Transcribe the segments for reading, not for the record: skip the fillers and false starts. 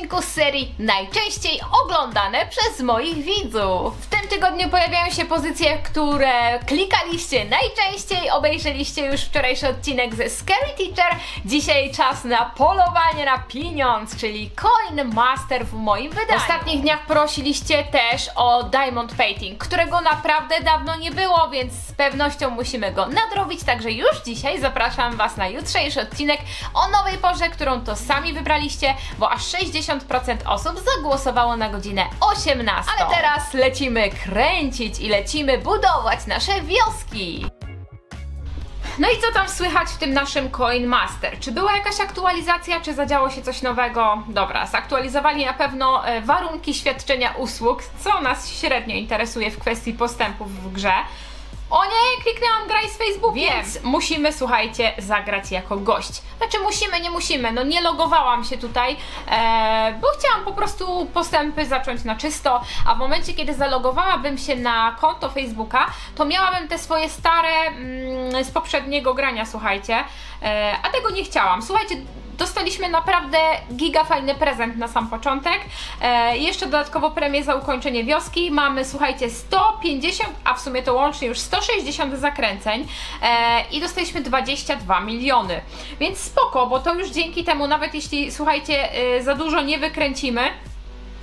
odcinku z serii najczęściej oglądane przez moich widzów. W tym tygodniu pojawiają się pozycje, które klikaliście najczęściej, obejrzeliście już wczorajszy odcinek ze Scary Teacher. Dzisiaj czas na polowanie na pieniądz, czyli Coin Master w moim wydaniu. W ostatnich dniach prosiliście też o Diamond Painting, którego naprawdę dawno nie było, więc z pewnością musimy go nadrobić, także już dzisiaj zapraszam Was na jutrzejszy odcinek o nowej porze, którą to sami wybraliście, bo aż 60% osób zagłosowało na godzinę 18. Ale teraz lecimy kręcić i lecimy budować nasze wioski. No i co tam słychać w tym naszym Coin Master? Czy była jakaś aktualizacja, czy zadziało się coś nowego? Dobra, zaktualizowali na pewno warunki świadczenia usług, co nas średnio interesuje w kwestii postępów w grze. O nie, kliknęłam graj z Facebookiem. Więc musimy, słuchajcie, zagrać jako gość. Znaczy musimy, nie musimy, no nie logowałam się tutaj, bo chciałam po prostu postępy zacząć na czysto, a w momencie, kiedy zalogowałabym się na konto Facebooka, to miałabym te swoje stare z poprzedniego grania, słuchajcie, a tego nie chciałam. Słuchajcie, dostaliśmy naprawdę gigafajny prezent na sam początek. Jeszcze dodatkowo premię za ukończenie wioski. Mamy, słuchajcie, 150, a w sumie to łącznie już 160 zakręceń i dostaliśmy 22 miliony. Więc spoko, bo to już dzięki temu, nawet jeśli, słuchajcie, za dużo nie wykręcimy,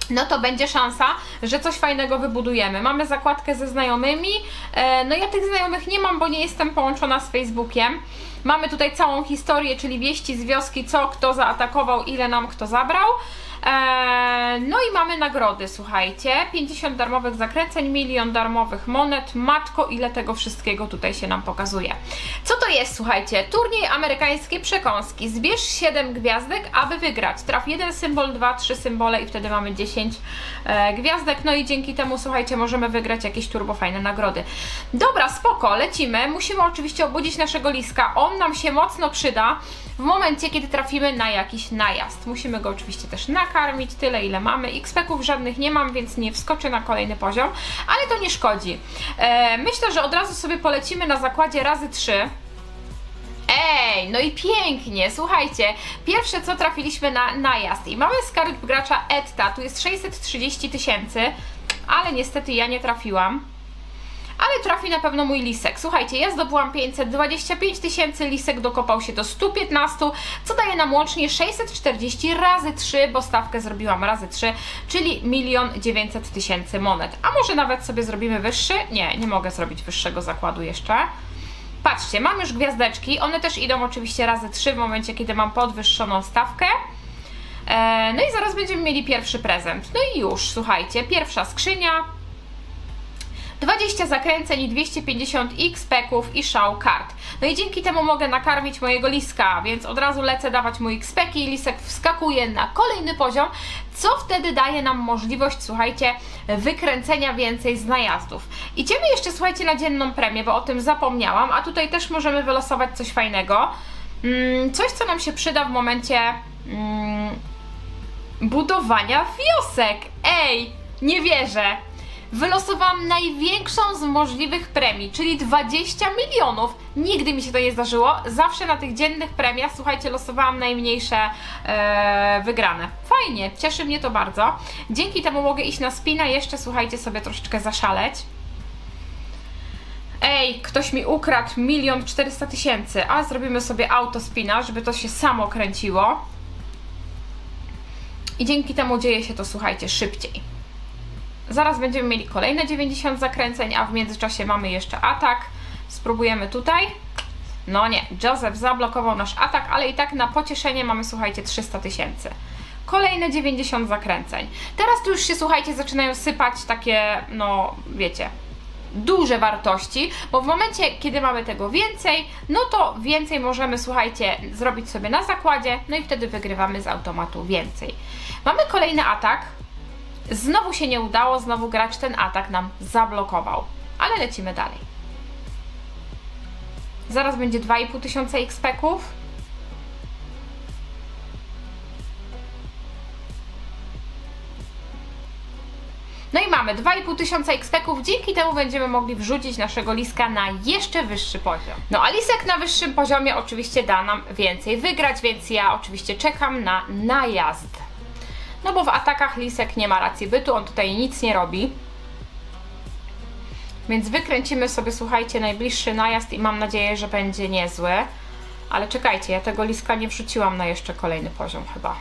no to będzie szansa, że coś fajnego wybudujemy. Mamy zakładkę ze znajomymi. No ja tych znajomych nie mam, bo nie jestem połączona z Facebookiem. Mamy tutaj całą historię, czyli wieści z wioski, co kto zaatakował, ile nam kto zabrał. No i mamy nagrody, słuchajcie, 50 darmowych zakręceń, milion darmowych monet, matko, ile tego wszystkiego tutaj się nam pokazuje. Co to jest, słuchajcie? Turniej amerykańskiej przekąski, zbierz 7 gwiazdek, aby wygrać, traf 1 symbol, 2, 3 symbole i wtedy mamy 10 gwiazdek, no i dzięki temu, słuchajcie, możemy wygrać jakieś turbofajne nagrody. Dobra, spoko, lecimy, musimy oczywiście obudzić naszego liska, on nam się mocno przyda w momencie, kiedy trafimy na jakiś najazd. Musimy go oczywiście też nakarmić, tyle ile mamy. XP-ków żadnych nie mam, więc nie wskoczę na kolejny poziom, ale to nie szkodzi. Myślę, że od razu sobie polecimy na zakładzie razy 3. Ej, no i pięknie, słuchajcie, pierwsze co trafiliśmy na najazd i mamy skarb gracza Etta, tu jest 630 000, ale niestety ja nie trafiłam. Ale trafi na pewno mój lisek. Słuchajcie, ja zdobyłam 525 000, lisek dokopał się do 115 000, co daje nam łącznie 640 razy 3, bo stawkę zrobiłam razy 3, czyli 1 900 000 monet. A może nawet sobie zrobimy wyższy? Nie, nie mogę zrobić wyższego zakładu jeszcze. Patrzcie, mam już gwiazdeczki, one też idą oczywiście razy 3 w momencie, kiedy mam podwyższoną stawkę. No i zaraz będziemy mieli pierwszy prezent. No i już, słuchajcie, pierwsza skrzynia. 20 zakręceń i 250 XP-ków i szał kart. No i dzięki temu mogę nakarmić mojego liska, więc od razu lecę dawać mu XP-ki i lisek wskakuje na kolejny poziom, co wtedy daje nam możliwość, słuchajcie, wykręcenia więcej z najazdów. Idziemy jeszcze, słuchajcie, na dzienną premię, bo o tym zapomniałam, a tutaj też możemy wylosować coś fajnego. Coś, co nam się przyda w momencie budowania wiosek. Ej, nie wierzę! Wylosowałam największą z możliwych premii, czyli 20 milionów. Nigdy mi się to nie zdarzyło. Zawsze na tych dziennych premiach, słuchajcie, losowałam najmniejsze wygrane. Fajnie, cieszy mnie to bardzo. Dzięki temu mogę iść na spina, jeszcze, słuchajcie, sobie troszeczkę zaszaleć. Ej, ktoś mi ukradł 1 400 000, a zrobimy sobie autospina, żeby to się samo kręciło. I dzięki temu dzieje się to, słuchajcie, szybciej. Zaraz będziemy mieli kolejne 90 zakręceń, a w międzyczasie mamy jeszcze atak. Spróbujemy tutaj. No nie, Joseph zablokował nasz atak, ale i tak na pocieszenie mamy, słuchajcie, 300 000. Kolejne 90 zakręceń. Teraz tu już się, słuchajcie, zaczynają sypać takie, no wiecie, duże wartości, bo w momencie, kiedy mamy tego więcej, no to więcej możemy, słuchajcie, zrobić sobie na zakładzie, no i wtedy wygrywamy z automatu więcej. Mamy kolejny atak. Znowu się nie udało, znowu gracz ten atak nam zablokował, ale lecimy dalej. Zaraz będzie 2500 XP-ków. No i mamy 2500 XP-ków, dzięki temu będziemy mogli wrzucić naszego liska na jeszcze wyższy poziom. No a lisek na wyższym poziomie oczywiście da nam więcej wygrać, więc ja oczywiście czekam na najazd. No bo w atakach lisek nie ma racji bytu, on tutaj nic nie robi. Więc wykręcimy sobie, słuchajcie, najbliższy najazd i mam nadzieję, że będzie niezły. Ale czekajcie, ja tego liska nie wrzuciłam na jeszcze kolejny poziom chyba.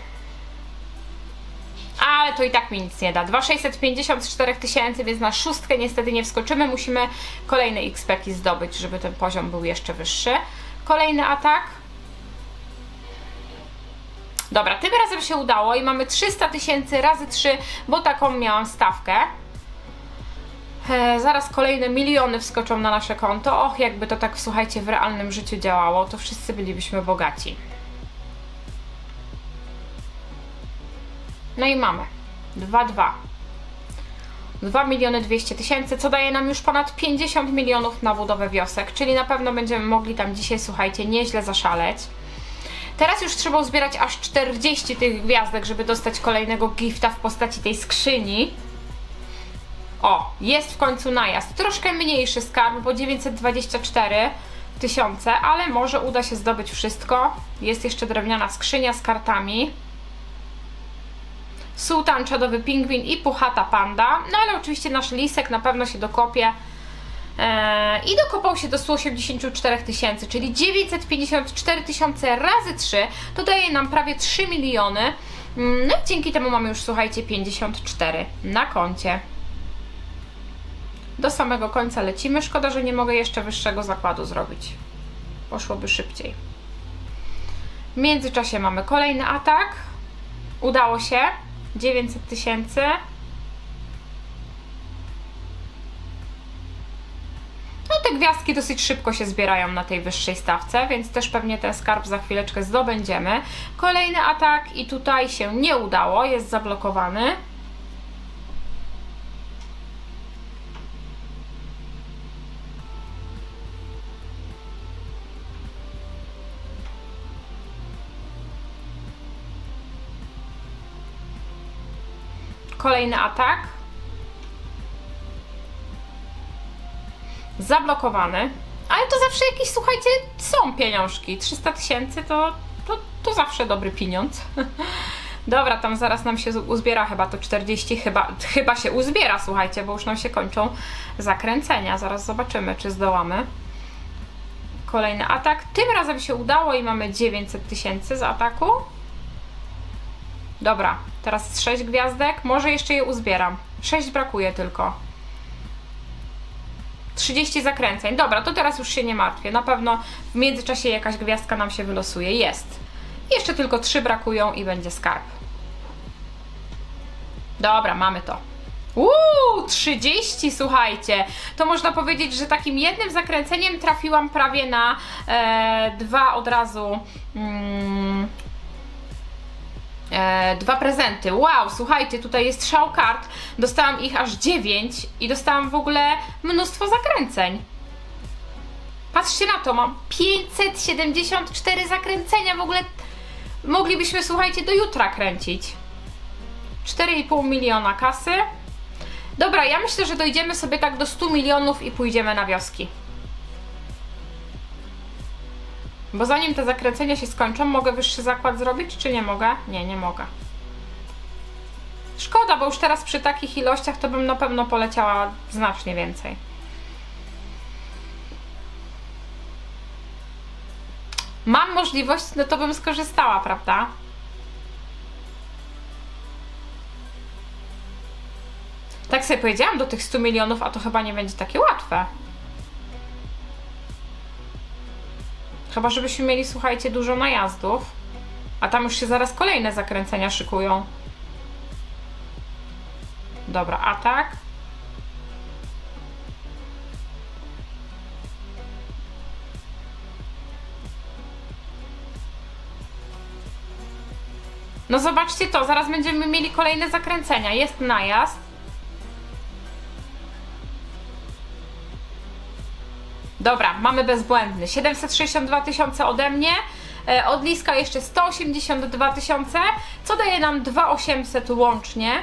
Ale to i tak mi nic nie da. 2650 z 4000, więc na szóstkę niestety nie wskoczymy. Musimy kolejne XP-ki zdobyć, żeby ten poziom był jeszcze wyższy. Kolejny atak. Dobra, tym razem się udało i mamy 300 000 razy 3, bo taką miałam stawkę. Zaraz kolejne miliony wskoczą na nasze konto. Och, jakby to tak, słuchajcie, w realnym życiu działało, to wszyscy bylibyśmy bogaci. No i mamy 2 200 000, co daje nam już ponad 50 milionów na budowę wiosek, czyli na pewno będziemy mogli tam dzisiaj, słuchajcie, nieźle zaszaleć. Teraz już trzeba uzbierać aż 40 tych gwiazdek, żeby dostać kolejnego gifta w postaci tej skrzyni. O, jest w końcu najazd. Troszkę mniejszy skarb, bo 924 000, ale może uda się zdobyć wszystko. Jest jeszcze drewniana skrzynia z kartami. Sultan, czadowy pingwin i puchata panda. No ale oczywiście nasz lisek na pewno się dokopie. I dokopał się do 184 000, czyli 954 000 razy 3 to daje nam prawie 3 miliony. No i dzięki temu mamy już, słuchajcie, 54 na koncie. Do samego końca lecimy. Szkoda, że nie mogę jeszcze wyższego zakładu zrobić. Poszłoby szybciej. W międzyczasie mamy kolejny atak. Udało się. 900 000. No te gwiazdki dosyć szybko się zbierają na tej wyższej stawce, więc też pewnie ten skarb za chwileczkę zdobędziemy. Kolejny atak i tutaj się nie udało, jest zablokowany. Kolejny atak. Zablokowany. Ale to zawsze jakieś, słuchajcie, są pieniążki. 300 000 to zawsze dobry pieniądz. Dobra, tam zaraz nam się uzbiera chyba to 40. Chyba się uzbiera, słuchajcie, bo już nam się kończą zakręcenia. Zaraz zobaczymy, czy zdołamy. Kolejny atak. Tym razem się udało i mamy 900 000 z ataku. Dobra, teraz 6 gwiazdek, może jeszcze je uzbieram. 6 brakuje tylko. 30 zakręceń. Dobra, to teraz już się nie martwię. Na pewno w międzyczasie jakaś gwiazdka nam się wylosuje. Jest. Jeszcze tylko 3 brakują i będzie skarb. Dobra, mamy to. Uuu, 30, słuchajcie. To można powiedzieć, że takim jednym zakręceniem trafiłam prawie na dwa od razu... dwa prezenty. Wow, słuchajcie, tutaj jest szał kart. Dostałam ich aż 9 i dostałam w ogóle mnóstwo zakręceń. Patrzcie na to, mam 574 zakręcenia. W ogóle moglibyśmy, słuchajcie, do jutra kręcić. 4,5 miliona kasy. Dobra, ja myślę, że dojdziemy sobie tak do 100 milionów i pójdziemy na wioski. Bo zanim te zakręcenia się skończą, mogę wyższy zakład zrobić, czy nie mogę? Nie, nie mogę. Szkoda, bo już teraz przy takich ilościach to bym na pewno poleciała znacznie więcej. Mam możliwość, no to bym skorzystała, prawda? Tak sobie powiedziałam do tych 100 milionów, a to chyba nie będzie takie łatwe. Chyba, żebyśmy mieli, słuchajcie, dużo najazdów. A tam już się zaraz kolejne zakręcenia szykują. Dobra, atak. No zobaczcie to, zaraz będziemy mieli kolejne zakręcenia. Jest najazd. Dobra, mamy bezbłędny. 762 000 ode mnie, od liska jeszcze 182 000, co daje nam 2800 łącznie.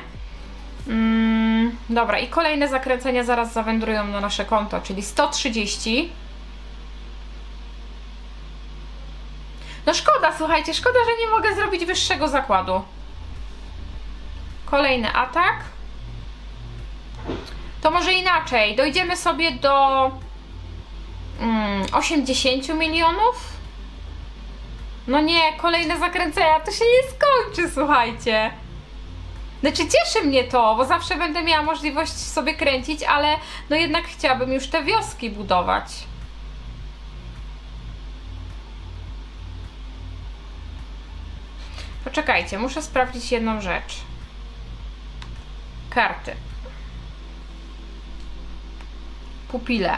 Dobra, i kolejne zakręcenia zaraz zawędrują na nasze konto, czyli 130. No szkoda, słuchajcie, szkoda, że nie mogę zrobić wyższego zakładu. kolejny atak. To może inaczej, dojdziemy sobie do 80 milionów. No nie, kolejne zakręcenia, to się nie skończy, słuchajcie. Znaczy cieszy mnie to, bo zawsze będę miała możliwość sobie kręcić, ale no jednak chciałabym już te wioski budować. Poczekajcie, muszę sprawdzić jedną rzecz. Karty. Pupile.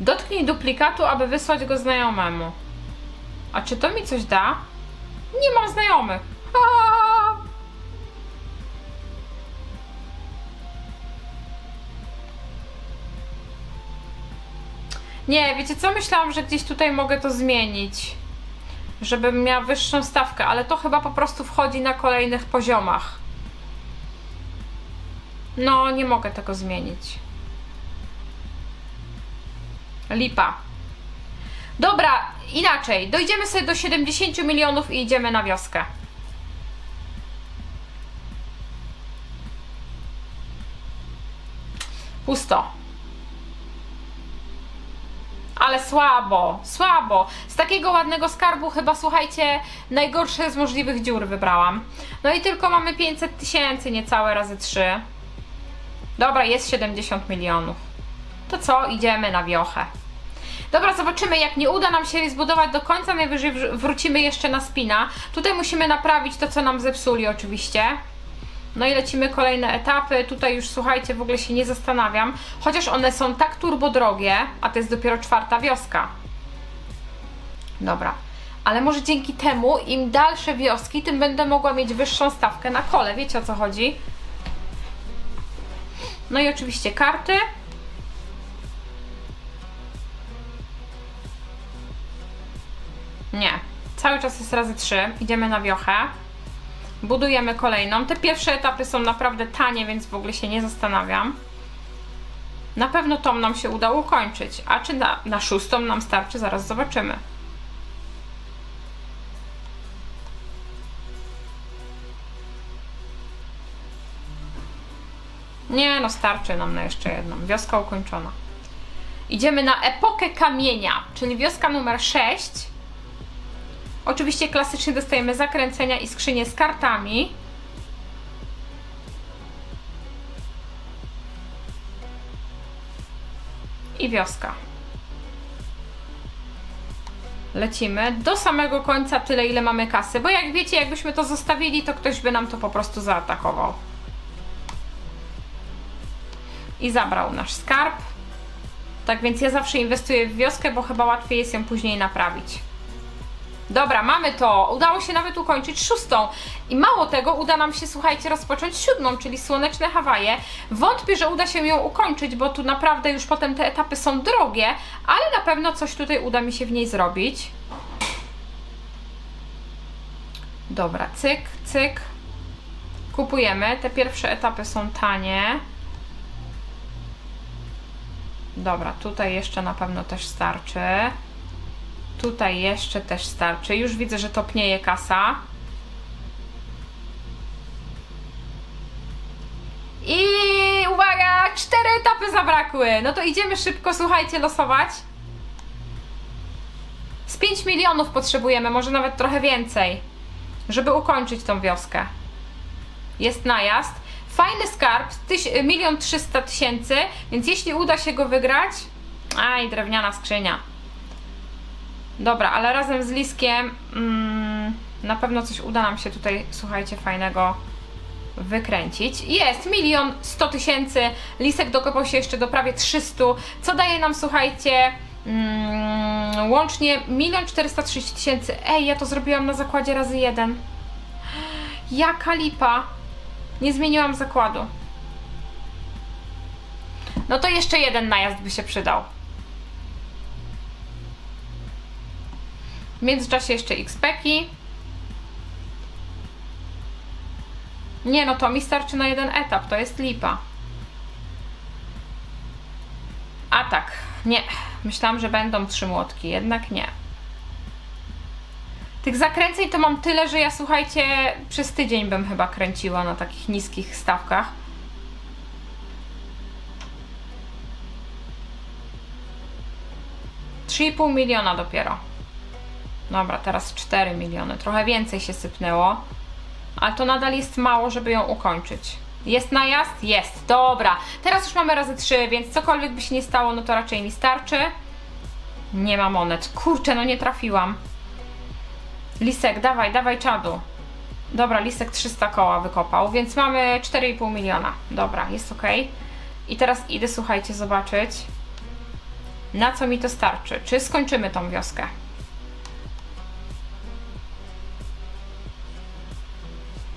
Dotknij duplikatu, aby wysłać go znajomemu. A czy to mi coś da? Nie mam znajomych. Aaaa! Nie, wiecie co? Myślałam, że gdzieś tutaj mogę to zmienić, żebym miała wyższą stawkę, ale to chyba po prostu wchodzi na kolejnych poziomach. No, nie mogę tego zmienić. Lipa. Dobra, inaczej. Dojdziemy sobie do 70 milionów i idziemy na wioskę. Pusto. Ale słabo, słabo. Z takiego ładnego skarbu chyba, słuchajcie, najgorsze z możliwych dziur wybrałam. No i tylko mamy 500 tysięcy, niecałe razy 3. Dobra, jest 70 milionów. To co? Idziemy na wiochę. Dobra, zobaczymy, jak nie uda nam się zbudować do końca, najwyżej wrócimy jeszcze na spina. Tutaj musimy naprawić to, co nam zepsuli oczywiście. No i lecimy kolejne etapy. Tutaj już, słuchajcie, w ogóle się nie zastanawiam. Chociaż one są tak turbodrogie, a to jest dopiero 4. wioska. Dobra. Ale może dzięki temu, im dalsze wioski, tym będę mogła mieć wyższą stawkę na kole. Wiecie, o co chodzi? No i oczywiście karty. Nie, cały czas jest razy 3. Idziemy na wiochę. Budujemy kolejną. Te pierwsze etapy są naprawdę tanie, więc w ogóle się nie zastanawiam. Na pewno tą nam się uda ukończyć. A czy na 6. nam starczy? Zaraz zobaczymy. Nie, no starczy nam na jeszcze jedną. Wioska ukończona. Idziemy na epokę kamienia, czyli wioska numer 6. Oczywiście klasycznie dostajemy zakręcenia i skrzynie z kartami. I wioska. Lecimy do samego końca, tyle ile mamy kasy, bo jak wiecie, jakbyśmy to zostawili, to ktoś by nam to po prostu zaatakował. I zabrał nasz skarb. Tak więc ja zawsze inwestuję w wioskę, bo chyba łatwiej jest ją później naprawić. Dobra, mamy to. Udało się nawet ukończyć 6. I mało tego, uda nam się, słuchajcie, rozpocząć 7, czyli Słoneczne Hawaje. Wątpię, że uda się ją ukończyć, bo tu naprawdę już potem te etapy są drogie, ale na pewno coś tutaj uda mi się w niej zrobić. Dobra, cyk, cyk. Kupujemy. Te pierwsze etapy są tanie. Dobra, tutaj jeszcze na pewno też starczy. Tutaj jeszcze też starczy. Już widzę, że topnieje kasa. I uwaga, 4 etapy zabrakły. No to idziemy szybko, słuchajcie, losować. Z 5 milionów potrzebujemy, może nawet trochę więcej, żeby ukończyć tą wioskę. Jest najazd. Fajny skarb, 1 300 000, więc jeśli uda się go wygrać... Aj, drewniana skrzynia. Dobra, ale razem z Liskiem na pewno coś uda nam się tutaj, słuchajcie, fajnego wykręcić. Jest 1 100 000, Lisek dokopał się jeszcze do prawie 300, co daje nam, słuchajcie, łącznie 1 430 000. Ej, ja to zrobiłam na zakładzie razy 1. Jaka lipa. Nie zmieniłam zakładu. No to jeszcze jeden najazd by się przydał. W międzyczasie jeszcze XP-ki. Nie, no to mi starczy na jeden etap, to jest lipa. Atak. Nie, myślałam, że będą 3 młotki, jednak nie. Tych zakręceń to mam tyle, że ja, słuchajcie, przez tydzień bym chyba kręciła na takich niskich stawkach. $3,5 miliona dopiero. Dobra, teraz 4 miliony. Trochę więcej się sypnęło. Ale to nadal jest mało, żeby ją ukończyć. Jest najazd? Jest. Dobra. Teraz już mamy razy 3, więc cokolwiek by się nie stało, no to raczej mi starczy. Nie ma monet. Kurczę, no nie trafiłam. Lisek, dawaj, dawaj czadu. Dobra, Lisek 300 koła wykopał, więc mamy 4,5 miliona. Dobra, jest ok. I teraz idę, słuchajcie, zobaczyć, na co mi to starczy. Czy skończymy tą wioskę?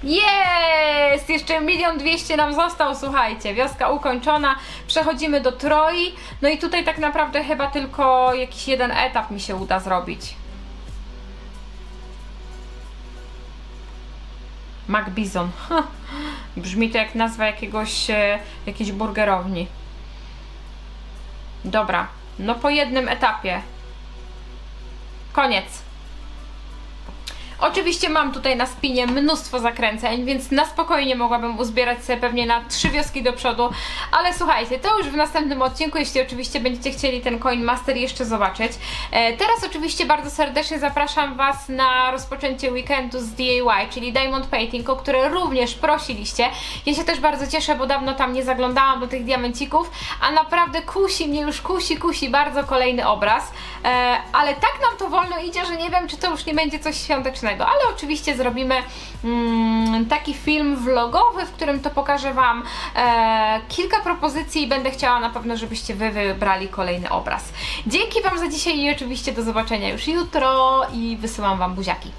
Jest! Jeszcze 1 200 000 nam został, słuchajcie. Wioska ukończona. Przechodzimy do Troi. No i tutaj tak naprawdę chyba tylko jakiś jeden etap mi się uda zrobić. Macbizon. Brzmi to jak nazwa jakiejś burgerowni. Dobra. No po jednym etapie. Koniec. Oczywiście mam tutaj na spinie mnóstwo zakręceń, więc na spokojnie mogłabym uzbierać sobie pewnie na 3 wioski do przodu, ale słuchajcie, to już w następnym odcinku, jeśli oczywiście będziecie chcieli ten Coin Master jeszcze zobaczyć. Teraz oczywiście bardzo serdecznie zapraszam Was na rozpoczęcie weekendu z DIY, czyli Diamond Painting, o które również prosiliście. Ja się też bardzo cieszę, bo dawno tam nie zaglądałam do tych diamencików, a naprawdę kusi mnie już, kusi bardzo kolejny obraz, ale tak nam to wolno idzie, że nie wiem, czy to już nie będzie coś świątecznego. Ale oczywiście zrobimy taki film vlogowy, w którym to pokażę Wam kilka propozycji i będę chciała na pewno, żebyście Wy wybrali kolejny obraz. Dzięki Wam za dzisiaj i oczywiście do zobaczenia już jutro i wysyłam Wam buziaki.